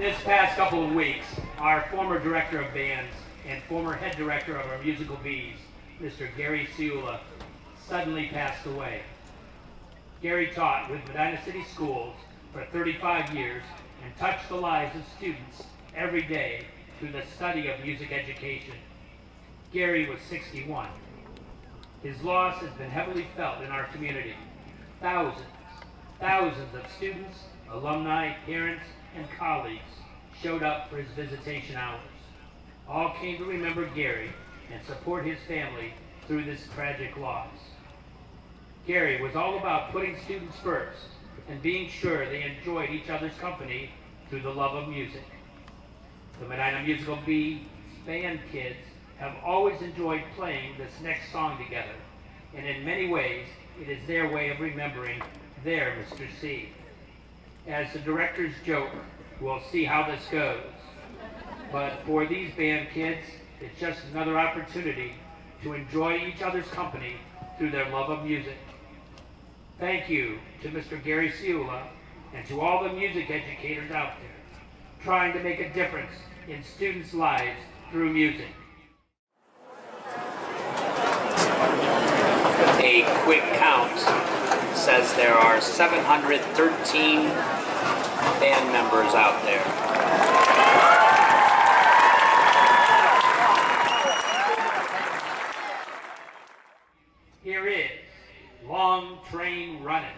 This past couple of weeks, our former director of bands and former head director of our musical bees, Mr. Gary Ciulla, suddenly passed away. Gary taught with Medina City Schools for 35 years and touched the lives of students every day through the study of music education. Gary was 61. His loss has been heavily felt in our community. Thousands of students, alumni, parents, and colleagues showed up for his visitation hours. All came to remember Gary and support his family through this tragic loss. Gary was all about putting students first and being sure they enjoyed each other's company through the love of music. The Medina Musical Bee band kids have always enjoyed playing this next song together, and in many ways, it is their way of remembering their Mr. C. As the directors joke, we'll see how this goes. But for these band kids, it's just another opportunity to enjoy each other's company through their love of music. Thank you to Mr. Gary Ciulla and to all the music educators out there trying to make a difference in students' lives through music. A quick count says there are 713 band members out there. Here is Long Train Running.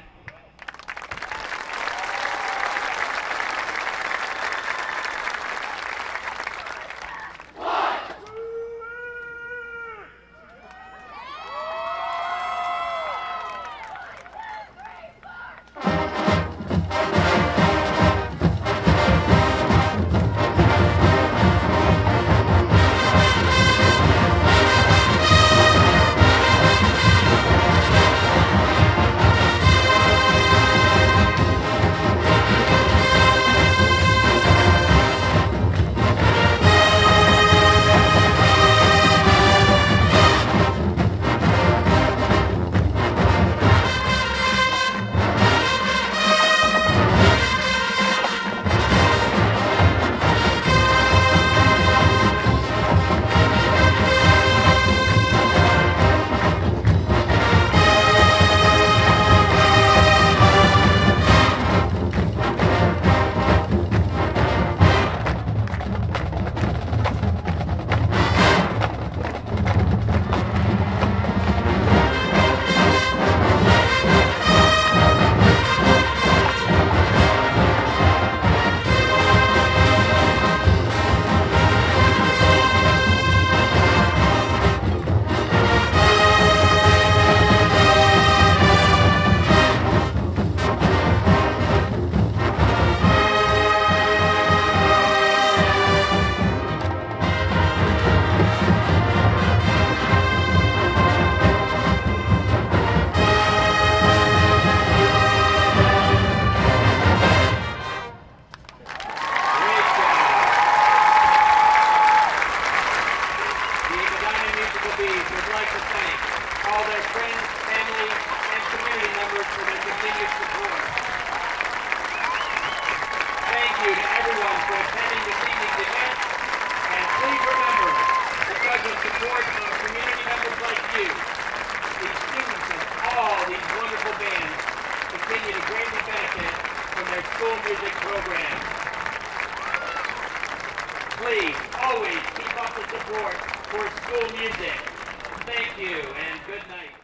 Please always keep up the support for school music. Thank you and good night.